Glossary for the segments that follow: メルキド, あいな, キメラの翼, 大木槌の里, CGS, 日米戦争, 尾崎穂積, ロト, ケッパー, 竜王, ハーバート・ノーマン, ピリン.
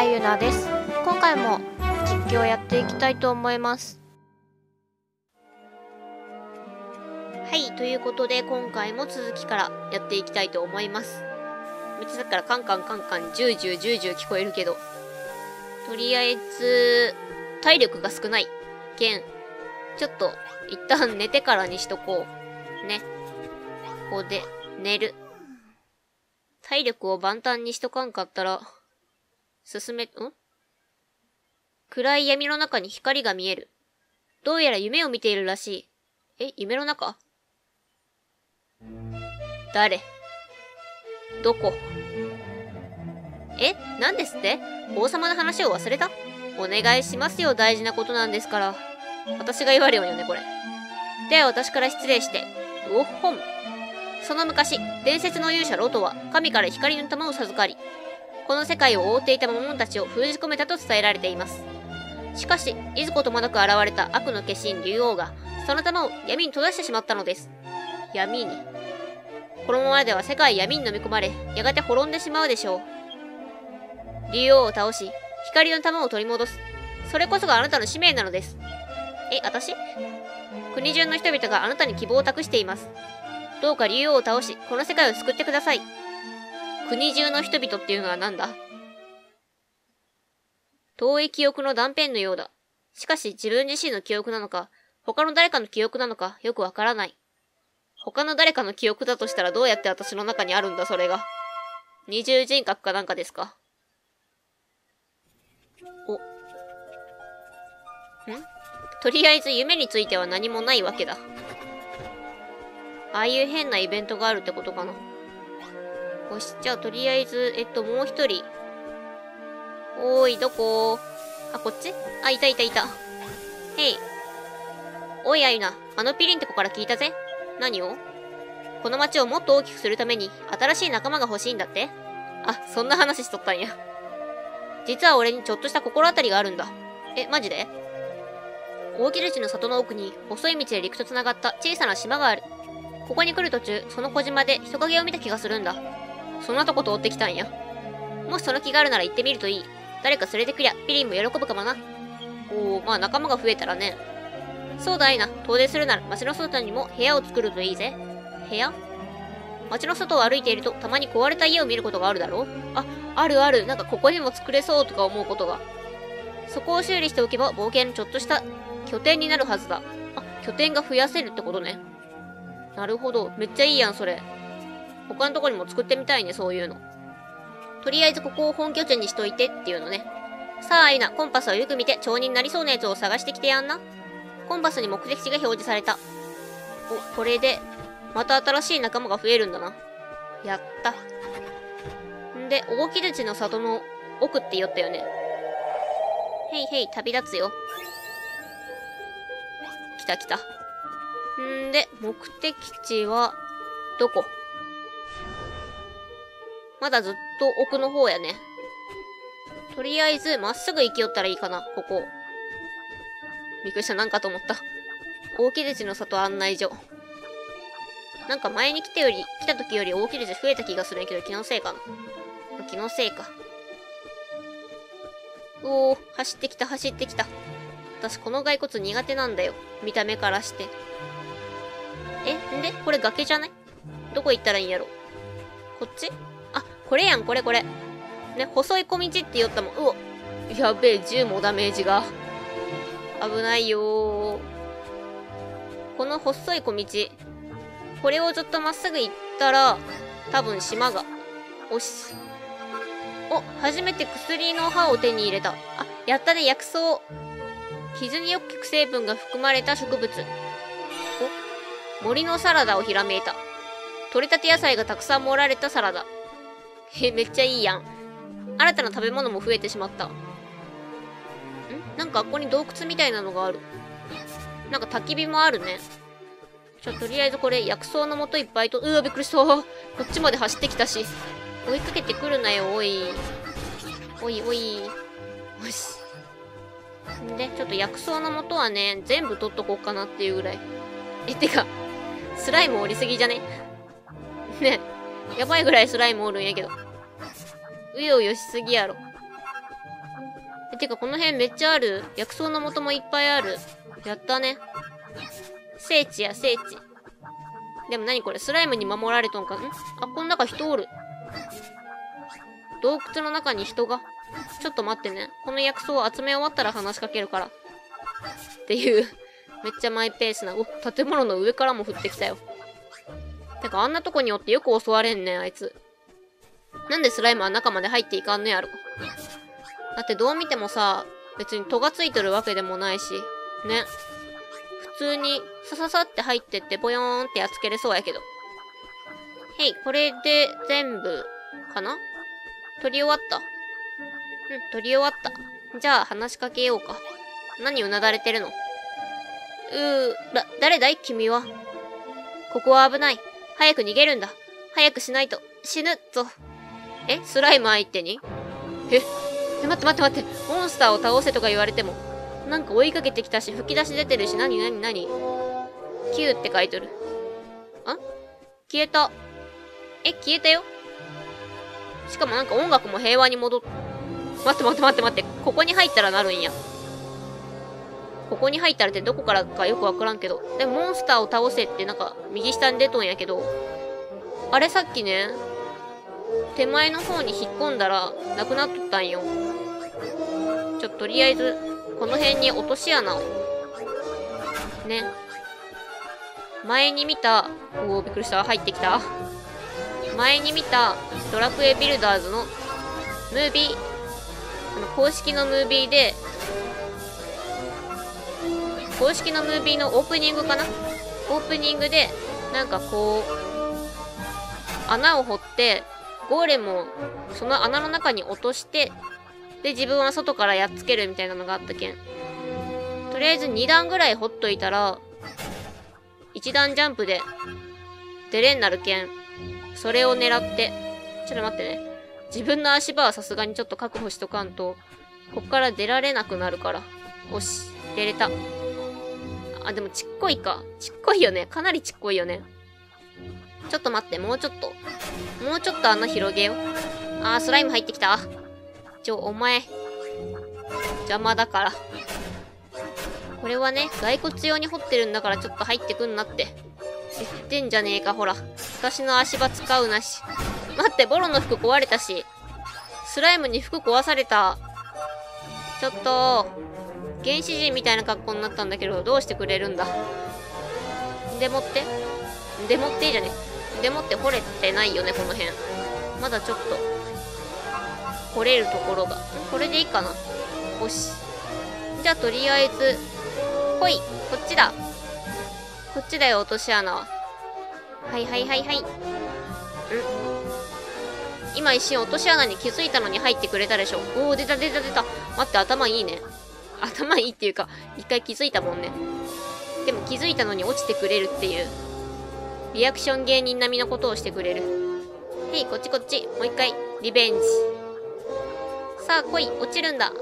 あゆなです。今回も実況をやっていきたいと思います。はい、ということで今回も続きからやっていきたいと思います。めっちゃさっきからカンカンカンカンジュージュージュージュー聞こえるけど、とりあえず体力が少ないけんちょっと一旦寝てからにしとこうね。ここで寝る。体力を万端にしとかんかったら、暗い闇の中に光が見える。どうやら夢を見ているらしい。え、夢の中？誰？どこ？え、なんですって？王様の話を忘れた？お願いしますよ、大事なことなんですから。私が言われようよね、これ。では私から失礼して。うおっほん。その昔、伝説の勇者ロトは神から光の玉を授かり、この世界を覆っていた魔物たちを封じ込めたと伝えられています。しかし、いずこともなく現れた悪の化身竜王が、その玉を闇に閉ざしてしまったのです。闇に。このままでは世界闇に飲み込まれ、やがて滅んでしまうでしょう。竜王を倒し、光の玉を取り戻す。それこそがあなたの使命なのです。え、私？国中の人々があなたに希望を託しています。どうか竜王を倒し、この世界を救ってください。国中の人々っていうのはなんだ？遠い記憶の断片のようだ。しかし自分自身の記憶なのか、他の誰かの記憶なのかよくわからない。他の誰かの記憶だとしたらどうやって私の中にあるんだ、それが。二重人格かなんかですか？お。ん？とりあえず夢については何もないわけだ。ああいう変なイベントがあるってことかな。よし、じゃあとりあえず、もう一人。おーい、どこ？あ、こっち？あ、いたいたいた。へい。おい、あゆな、あのピリンって子から聞いたぜ。何を？この町をもっと大きくするために、新しい仲間が欲しいんだって？あ、そんな話しとったんや。実は俺にちょっとした心当たりがあるんだ。え、マジで？大木槌の里の奥に、細い道で陸と繋がった小さな島がある。ここに来る途中、その小島で人影を見た気がするんだ。そんなとこ通ってきたんや。もしその気があるなら行ってみるといい。誰か連れてくりゃ、ピリンも喜ぶかもな。おー、まあ仲間が増えたらね。そうだ、あいな。遠出するなら、街の外にも部屋を作るといいぜ。部屋？街の外を歩いていると、たまに壊れた家を見ることがあるだろう？あ、あるある。なんかここにも作れそうとか思うことが。そこを修理しておけば、冒険のちょっとした拠点になるはずだ。あ、拠点が増やせるってことね。なるほど。めっちゃいいやん、それ。他のとこにも作ってみたいね、そういうの。とりあえずここを本拠地にしといてっていうのね。さあ、あゆな、コンパスをよく見て、町人になりそうなやつを探してきてやんな。コンパスに目的地が表示された。お、これで、また新しい仲間が増えるんだな。やった。んで、大木槌の里の奥って言ったよね。へいへい、旅立つよ。来た来た。んで、目的地は、どこ？まだずっと奥の方やね。とりあえず、まっすぐ行きよったらいいかな、ここ。びっくりした、なんかと思った。大木槌の里案内所。なんか前に来た時より大木槌増えた気がするんやけど、気のせいかな。気のせいか。おー、走ってきた、走ってきた。私、この骸骨苦手なんだよ。見た目からして。え、んでこれ崖じゃない？どこ行ったらいいんやろ？こっち？あ、これやん、これこれ。ね、細い小道って言ったもん。うお。やべえ、銃もダメージが。危ないよー。この細い小道。これをずっとまっすぐ行ったら、多分島が。おし。お、初めて薬の葉を手に入れた。あ、やったね、薬草。傷によく効く成分が含まれた植物。森のサラダをひらめいた。採れたて野菜がたくさん盛られたサラダ。へ、めっちゃいいやん。新たな食べ物も増えてしまった。ん？なんかここに洞窟みたいなのがある。なんか焚き火もあるね。とりあえずこれ薬草の素いっぱいと、うわ、びっくりした。こっちまで走ってきたし。追いかけてくるなよ、おい。おいおい。よし。で、ちょっと薬草の素はね、全部取っとこうかなっていうぐらい。え、てか。スライムおりすぎじゃね？ね、やばいぐらいスライムおるんやけど。うようよしすぎやろ。てかこの辺めっちゃある。薬草の元もいっぱいある。やったね。聖地や聖地。でも何これ、スライムに守られとんか。んあ、こん中人おる。洞窟の中に人が。ちょっと待ってね。この薬草を集め終わったら話しかけるから。っていう。めっちゃマイペースな。お、建物の上からも降ってきたよ。てかあんなとこにおってよく襲われんねん、あいつ。なんでスライムは中まで入っていかんのやろ。だってどう見てもさ、別に戸がついてるわけでもないし、ね。普通にさささって入ってって、ぼよーんってやっつけれそうやけど。へい、これで全部、かな？取り終わった。うん、取り終わった。じゃあ話しかけようか。何うなだれてるの？誰だい？君は。ここは危ない。早く逃げるんだ。早くしないと、死ぬぞ。え？スライム相手に？え？待って、モンスターを倒せとか言われても、なんか追いかけてきたし、吹き出し出てるし、なに 9 って書いとる。あ？消えた。え、消えたよ。しかもなんか音楽も平和に戻っ、待って、ここに入ったらなるんや。ここに入ったらってどこからかよくわからんけど、でもモンスターを倒せってなんか右下に出とんやけど、あれさっきね、手前の方に引っ込んだらなくなっとったんよ。ちょっととりあえずこの辺に落とし穴をね。前に見た、おおびっくりした、入ってきた。前に見たドラクエビルダーズのムービー、公式のムービーで、公式のムービーのオープニングかな、オープニングでなんかこう穴を掘ってゴーレムをその穴の中に落として、で自分は外からやっつけるみたいなのがあったけん、とりあえず2段ぐらい掘っといたら1段ジャンプで出れになるけん、それを狙って。ちょっと待ってね、自分の足場はさすがにちょっと確保しとかんとこっから出られなくなるから。おし、出れた。あ、でもちっこいか。ちっこいよね、かなりちっこいよね。ちょっと待って、もうちょっと穴広げよう。あー、スライム入ってきた。お前、邪魔だから。これはね、骸骨用に掘ってるんだからちょっと入ってくんなって。言ってんじゃねえか、ほら。私の足場使うなし。待って、ボロの服壊れたし。スライムに服壊された。ちょっと、原始人みたいな格好になったんだけど、どうしてくれるんだ。でもって。でもっていいじゃねえ。でもって掘れてないよね、この辺。まだちょっと、掘れるところが。これでいいかな。よし。じゃあ、とりあえず、ほい、こっちだ。こっちだよ、落とし穴は。はい。ん？今一瞬落とし穴に気づいたのに入ってくれたでしょ。おー、出た。待って、頭いいね。頭いいっていうか、一回気づいたもんね。でも気づいたのに落ちてくれるっていう。リアクション芸人並みのことをしてくれる。へい、こっち。もう一回、リベンジ。さあ、来い、落ちるんだ。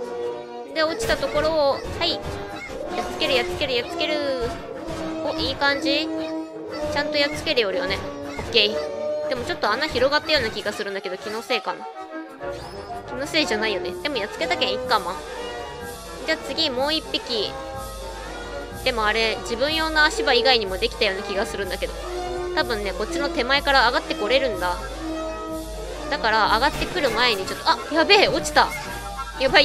で、落ちたところを、はい。やっつける。お、いい感じ。ちゃんとやっつけるよりはね。オッケー。でもちょっと穴広がったような気がするんだけど、気のせいかな。気のせいじゃないよね。でもやっつけたけんいいかも。じゃあ次、もう一匹。でもあれ、自分用の足場以外にもできたような気がするんだけど。多分ね、こっちの手前から上がってこれるんだ。だから、上がってくる前にちょっと、あ、やべえ、落ちた。やば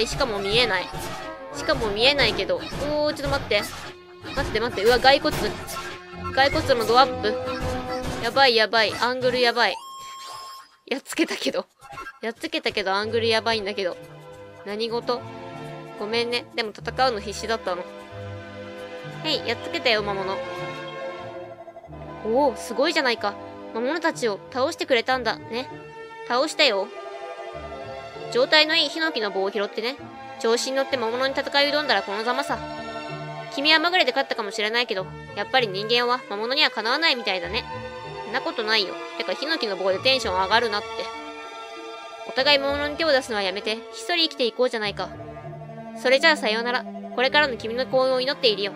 い、しかも見えない。けど、おー、ちょっと待って、うわ、骸骨のドアップ。やばい、アングルやばい。やっつけたけど、アングルやばいんだけど。何事？ごめんね。でも戦うの必死だったの。へい、やっつけたよ、魔物。おお、すごいじゃないか。魔物たちを倒してくれたんだね。倒したよ。状態のいいヒノキの棒を拾ってね。調子に乗って魔物に戦い挑んだらこのざまさ。君はまぐれで勝ったかもしれないけど、やっぱり人間は魔物にはかなわないみたいだね。そんなことないよ。てかヒノキの棒でテンション上がるなって。お互い魔物に手を出すのはやめて、ひっそり生きていこうじゃないか。それじゃあさようなら。これからの君の幸運を祈っているよ。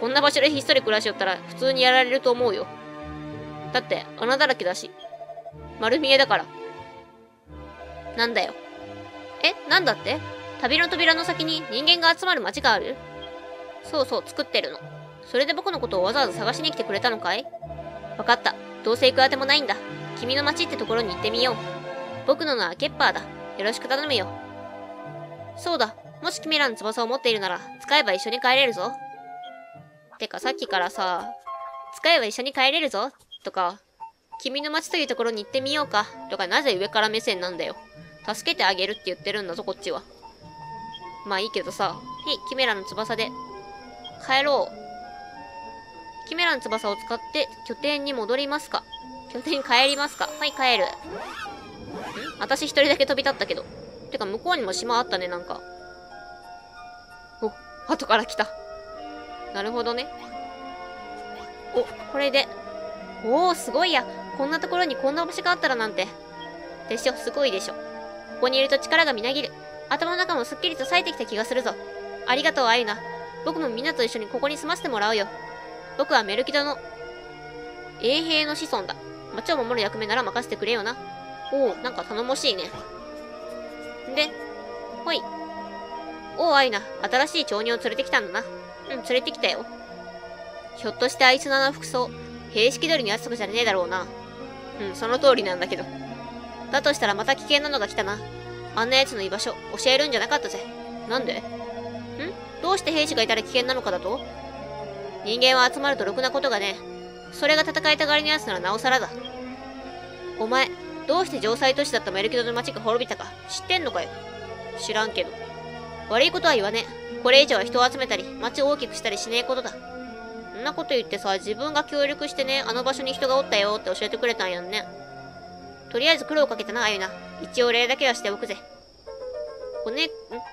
こんな場所でひっそり暮らしよったら普通にやられると思うよ。だって、穴だらけだし。丸見えだから。なんだよ。え、なんだって？旅の扉の先に人間が集まる街がある。そうそう、作ってるの。それで僕のことをわざわざ探しに来てくれたのかい？わかった。どうせ行くあてもないんだ。君の街ってところに行ってみよう。僕の名はケッパーだ。よろしく頼むよ。そうだ。もし君らの翼を持っているなら、使えば一緒に帰れるぞ。てかさっきからさ、使えば一緒に帰れるぞとか、君の街というところに行ってみようかとか、なぜ上から目線なんだよ。助けてあげるって言ってるんだぞ、こっちは。まあいいけどさ、はい、キメラの翼で、帰ろう。キメラの翼を使って拠点に戻りますか。拠点に帰りますか。はい、帰る。ん？私一人だけ飛び立ったけど。てか向こうにも島あったね、なんか。お、後から来た。なるほどね。お、これで。おお、すごいや。こんなところにこんな星があったらなんて。でしょ、すごいでしょ。ここにいると力がみなぎる。頭の中もすっきりと冴えてきた気がするぞ。ありがとう、アユナ。僕もみんなと一緒にここに住ませてもらうよ。僕はメルキドの衛兵の子孫だ。町を守る役目なら任せてくれよな。おお、なんか頼もしいね。んで、ほい。おお、アユナ。新しい長女を連れてきたんだな。うん、連れてきたよ。ひょっとしてあいつのあの服装、兵式通りのやつとかじゃねえだろうな。うん、その通りなんだけど。だとしたらまた危険なのが来たな。あんな奴の居場所、教えるんじゃなかったぜ。なんで？ん？どうして兵士がいたら危険なのかだと？人間は集まるとろくなことがね。それが戦いたがりの奴ならなおさらだ。お前、どうして城塞都市だったメルキドの町が滅びたか知ってんのかよ。知らんけど。悪いことは言わねえ。これ以上は人を集めたり、町を大きくしたりしねえことだ。そんなこと言ってさ、自分が協力してね、あの場所に人がおったよって教えてくれたんやんね。とりあえず苦労かけたな、あゆな。一応礼だけはしておくぜ。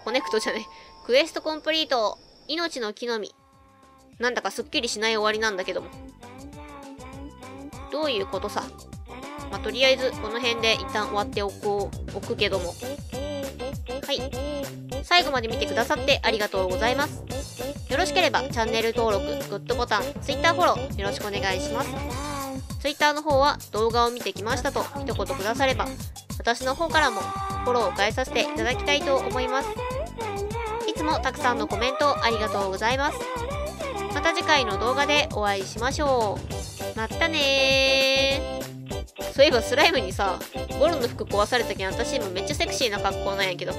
コネクトじゃねえ。クエストコンプリート。命の木の実。なんだかすっきりしない終わりなんだけども。どういうことさ。まあ、とりあえず、この辺で一旦終わっておくけども。はい。最後まで見てくださってありがとうございます。よろしければチャンネル登録、グッドボタン、Twitter フォローよろしくお願いします。Twitter の方は動画を見てきましたと一言くだされば、私の方からもフォローを変えさせていただきたいと思います。いつもたくさんのコメントありがとうございます。また次回の動画でお会いしましょう。またねー。そういえばスライムにさ、ゴロの服壊されたけん、私今めっちゃセクシーな格好なんやけど。